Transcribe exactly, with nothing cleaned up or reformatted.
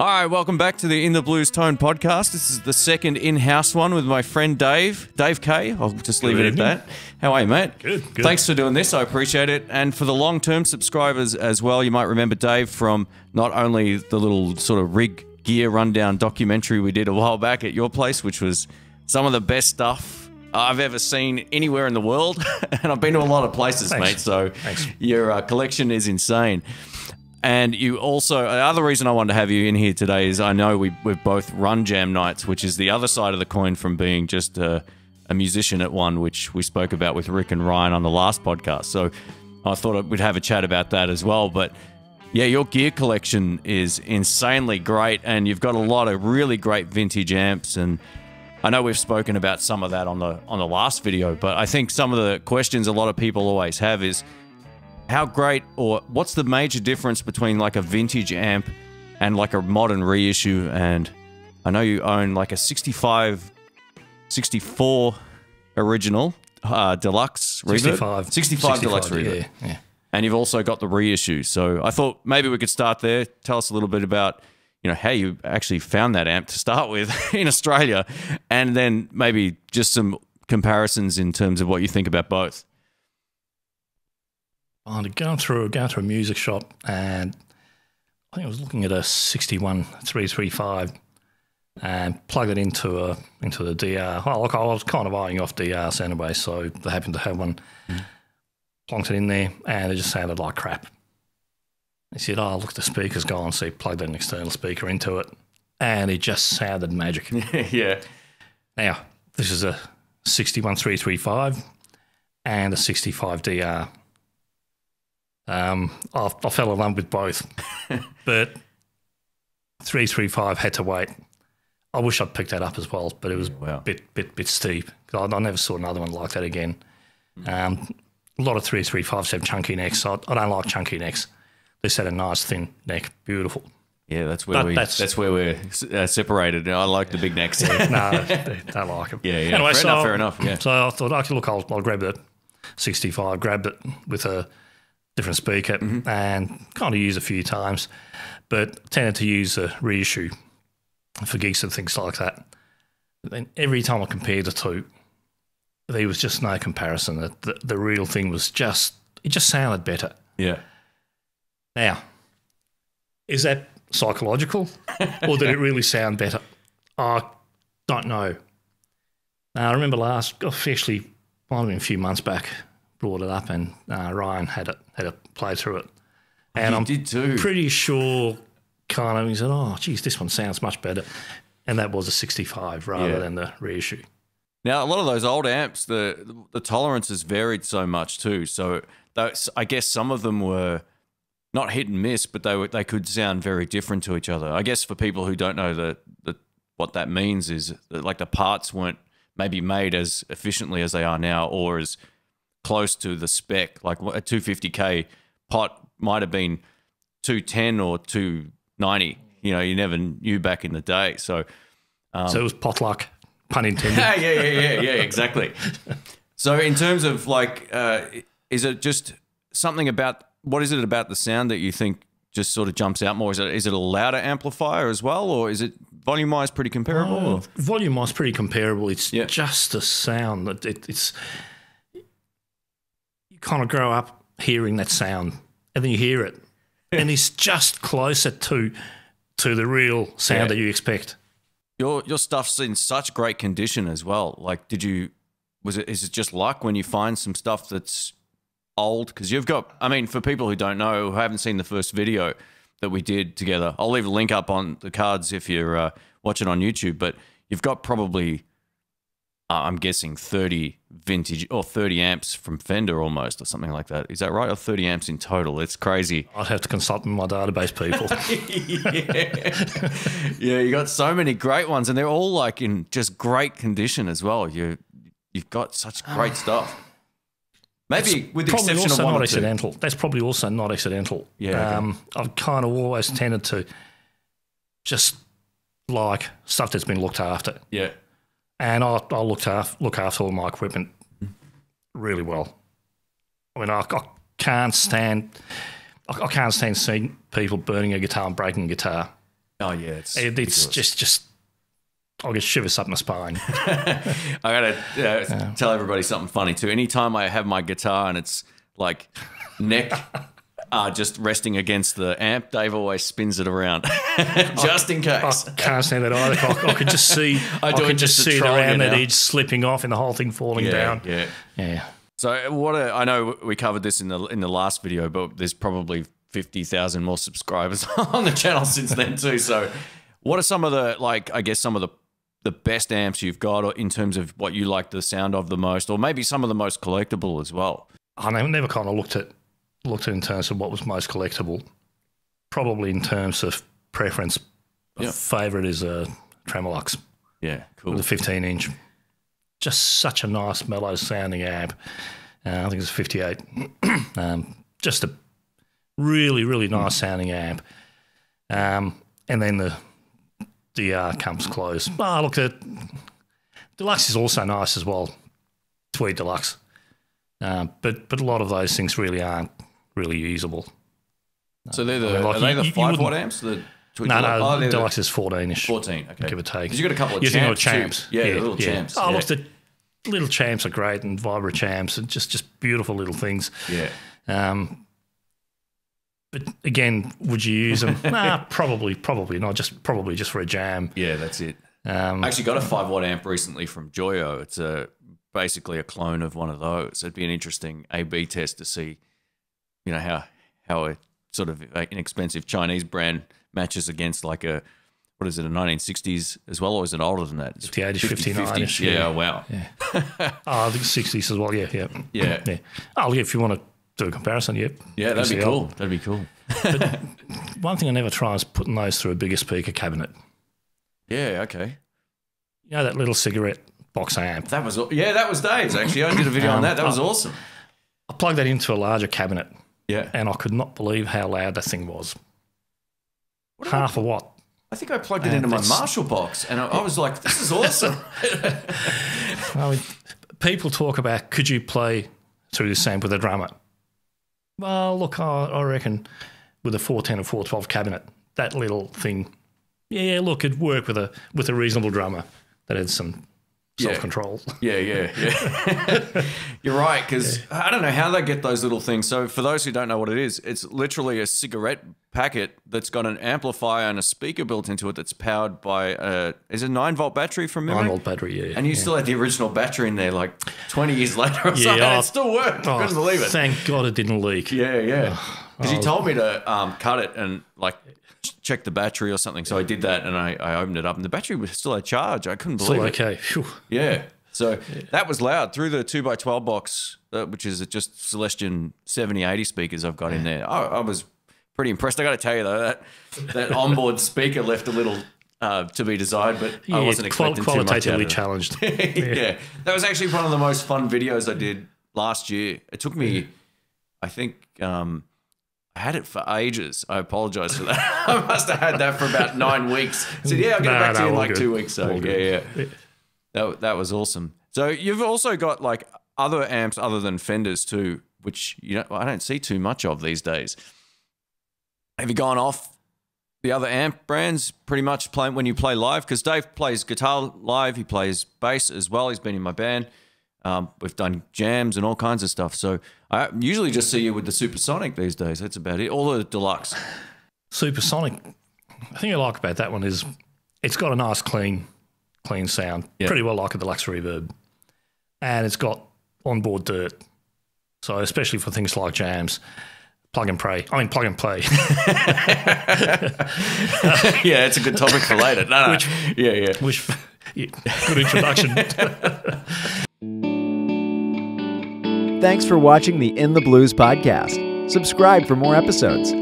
All right, welcome back to the In The Blues Tone podcast. This is the second in-house one with my friend Dave, Dave K. I'll just leave good it evening. at that. How are you, mate? Good, good. Thanks for doing this. I appreciate it. And for the long-term subscribers as well, you might remember Dave from not only the little sort of rig gear rundown documentary we did a while back at your place, which was some of the best stuff I've ever seen anywhere in the world, and I've been to a lot of places, Thanks. mate, so Thanks. your uh, collection is insane. And you also, the other reason I wanted to have you in here today is I know we, we've both run jam nights, which is the other side of the coin from being just a, a musician at one, which we spoke about with Rick and Ryan on the last podcast. So I thought we'd have a chat about that as well. But yeah, your gear collection is insanely great, and you've got a lot of really great vintage amps, and I know we've spoken about some of that on the on the last video, but I think some of the questions a lot of people always have is how great or what's the major difference between like a vintage amp and like a modern reissue? And I know you own like a sixty-five, sixty-four original uh, deluxe reverb. sixty-five. sixty-five, sixty-five deluxe reverb. Yeah, yeah. And you've also got the reissue. So I thought maybe we could start there. Tell us a little bit about, you know, how you actually found that amp to start with in Australia, and then maybe just some comparisons in terms of what you think about both. I'd gone through, gone through a music shop, and I think I was looking at a sixty-one three thirty-five and plugged it into a into the D R. Oh, look, I was kind of eyeing off D Rs anyway, so they happened to have one. Mm. Plonked it in there, and it just sounded like crap. He said, oh, look, the speaker's gone. So he plugged an external speaker into it, and it just sounded magic. Yeah. Now, this is a sixty-one three thirty-five and a sixty-five D R. Um, I, I fell in love with both, but three thirty-five had to wait. I wish I'd picked that up as well, but it was wow. a bit, bit, bit steep. I, I never saw another one like that again. Um, a lot of three thirty-fives have chunky necks. So I, I don't like chunky necks. This had a nice thin neck, beautiful. Yeah, that's where that, we that's, that's where we're uh, separated. I like the big necks. Yeah, no, I like them. Yeah, yeah. Anyway, fair so enough. Fair enough. Yeah. So I thought, okay, look, I'll, I'll grab the sixty-five. Grabbed it with a different speaker, mm-hmm. and kind of used a few times, but tended to use a reissue for gigs and things like that. But then every time I compared the two, there was just no comparison. The, the, the real thing was just it just sounded better. Yeah. Now, is that psychological, or did it really sound better? I don't know. Uh, I remember last, actually, might have been a few months back, brought it up, and uh, Ryan had it had a play through it, and he I'm did too. pretty sure, kind of, he said, "Oh, geez, this one sounds much better," and that was a sixty-five rather yeah. than the reissue. Now, a lot of those old amps, the the tolerances varied so much too. So those, I guess some of them were not hit and miss, but they were, they could sound very different to each other. I guess for people who don't know the, the, what that means is that, like, the parts weren't maybe made as efficiently as they are now or as close to the spec. Like a two fifty K pot might have been two ten or two ninety. You know, you never knew back in the day. So, um, so it was potluck, pun intended. yeah, yeah, yeah, yeah, yeah, exactly. So in terms of, like, uh, is it just something about... What is it about the sound that you think just sort of jumps out more? Is it, is it a louder amplifier as well, or is it volume-wise pretty comparable? Oh, volume-wise pretty comparable. It's yeah. just the sound. It, it, it's you kind of grow up hearing that sound, and then you hear it, yeah. and it's just closer to to the real sound yeah. that you expect. Your your stuff's in such great condition as well. Like, did you was it is it just luck when you find some stuff that's old? Because you've got, I mean, for people who don't know, who haven't seen the first video that we did together, I'll leave a link up on the cards if you're uh, watching on YouTube, but you've got probably, uh, I'm guessing, thirty vintage or thirty amps from Fender almost or something like that. Is that right? Or thirty amps in total? It's crazy. I'd have to consult my database people. yeah. yeah, you got so many great ones, and they're all, like, in just great condition as well. You, you've got such great stuff. Maybe that's with the exception of one not accidental. That's probably also not accidental. Yeah, um, okay. I've kind of always tended to just like stuff that's been looked after. Yeah, and I I looked after look after all my equipment really well. I mean, I, I can't stand I, I can't stand seeing people burning a guitar and breaking a guitar. Oh yeah, it's it, it's just just I'll get shivers up my spine. I gotta uh, yeah. tell everybody something funny too. Anytime I have my guitar and it's like neck uh, just resting against the amp, Dave always spins it around just I, in case. I can't stand that either. I, I could just see I, I could just, just see it around that edge slipping off and the whole thing falling yeah, down. Yeah, yeah. So what a, I know we covered this in the in the last video, but there's probably fifty thousand more subscribers on the channel since then too. So what are some of the, like, I guess some of the the best amps you've got, or in terms of what you like the sound of the most, or maybe some of the most collectible as well? I never kind of looked at looked at in terms of what was most collectible. Probably in terms of preference, my yep. favourite is a Tremolux. Yeah, cool. With a fifteen inch. Just such a nice mellow sounding amp. Uh, I think it's a fifty-eight. um, just a really, really nice sounding amp. Um, and then the D R comes close. Ah, oh, look, at Deluxe is also nice as well. Tweed Deluxe. Uh, but but a lot of those things really aren't really usable. So they're the, I mean, like are you, they the you, five you watt amps? The Tweed no, Deluxe? No, oh, Deluxe the, is fourteen-ish. fourteen, okay. Give or take. Because you've got a couple of You're champs. champs. Yeah, yeah, the little yeah. champs. Oh, yeah. Look, the little champs are great, and vibra champs, and just, just beautiful little things. Yeah. Um, but again, would you use them? Nah, probably, probably not. Just probably just for a jam. Yeah, that's it. Um, I actually got a five watt amp recently from Joyo. It's a basically a clone of one of those. It'd be an interesting A B test to see, you know, how how a sort of inexpensive Chinese brand matches against like a what is it a nineteen sixties as well, or is it older than that? It's fifty-eight-ish, fifty-nine-ish. Yeah, yeah, wow. Yeah. Oh, I think sixties as well. Yeah, yeah, yeah. yeah. Oh, yeah, if you want to. A comparison, yep. Yeah, that'd be cool. That'd be cool. But one thing I never try is putting those through a bigger speaker cabinet. Yeah, okay. You know that little cigarette box amp? That was yeah, that was Dave's actually. I did a video um, on that. That was I, awesome. I plugged that into a larger cabinet. Yeah. And I could not believe how loud that thing was. What Half I, a watt. I think I plugged it and into my Marshall box, and I, I was like, "This is awesome." I mean, people talk about could you play through this amp with a drummer? Well, look, I, I reckon with a four ten or four twelve cabinet, that little thing, yeah, look, it'd work with a with a reasonable drummer that had some self-control. Yeah, yeah, yeah. yeah. You're right, because yeah. I don't know how they get those little things. So for those who don't know what it is, it's literally a cigarette packet that's got an amplifier and a speaker built into it that's powered by a is a nine volt battery from memory? nine volt battery, yeah. And you yeah. still had the original battery in there like twenty years later or yeah, something, and it still worked. Oh, I couldn't believe it. Thank God it didn't leak. Yeah, yeah. Because oh, you told me to um, cut it and like check the battery or something. So I did that and I, I opened it up and the battery was still a charge. I couldn't believe it. Still okay. Phew. Yeah. So yeah. that was loud through the two by twelve box, uh, which is just Celestion seventy eighty speakers I've got yeah. in there. I, I was pretty impressed. I got to tell you though, that, that onboard speaker left a little uh, to be desired, but yeah, I wasn't expecting qual too much out of it. Qualitatively challenged. yeah. yeah. That was actually one of the most fun videos I did last year. It took me, yeah. I think... Um, I had it for ages. I apologise for that. I must have had that for about nine weeks. So yeah, I'll get no, back no, to you in like good. two weeks. So all yeah, yeah, yeah. That, that was awesome. So you've also got like other amps other than Fenders too, which you know I don't see too much of these days. Have you gone off the other amp brands pretty much playing when you play live? Because Dave plays guitar live. He plays bass as well. He's been in my band. Um, we've done jams and all kinds of stuff. So I usually just see you with the Supersonic these days. That's about it. All the Deluxe. Supersonic, the thing I like about that one is it's got a nice clean clean sound, yeah. pretty well like a Deluxe Reverb. And it's got onboard dirt. So especially for things like jams, plug and play. I mean, plug and play. yeah, it's a good topic for later. No, no. Which, yeah, yeah. Which, yeah, good introduction. Thanks for watching the In the Blues podcast. Subscribe for more episodes.